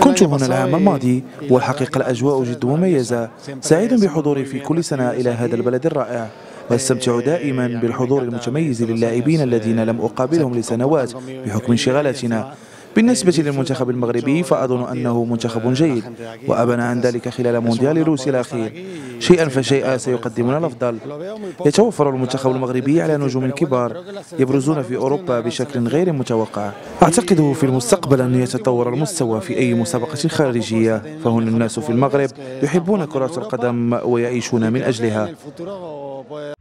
كنت هنا العام الماضي والحقيقة الأجواء جد مميزة. سعيد بحضوري في كل سنة إلى هذا البلد الرائع، واستمتع دائما بالحضور المتميز للاعبين الذين لم أقابلهم لسنوات بحكم انشغالاتنا. بالنسبة للمنتخب المغربي فأظن أنه منتخب جيد، وأبنى عن ذلك خلال مونديال روسيا الأخير. شيئا فشيئا سيقدمنا الأفضل. يتوفر المنتخب المغربي على نجوم كبار يبرزون في أوروبا بشكل غير متوقع. أعتقد في المستقبل أن يتطور المستوى في أي مسابقة خارجية، فهنا الناس في المغرب يحبون كرة القدم ويعيشون من أجلها.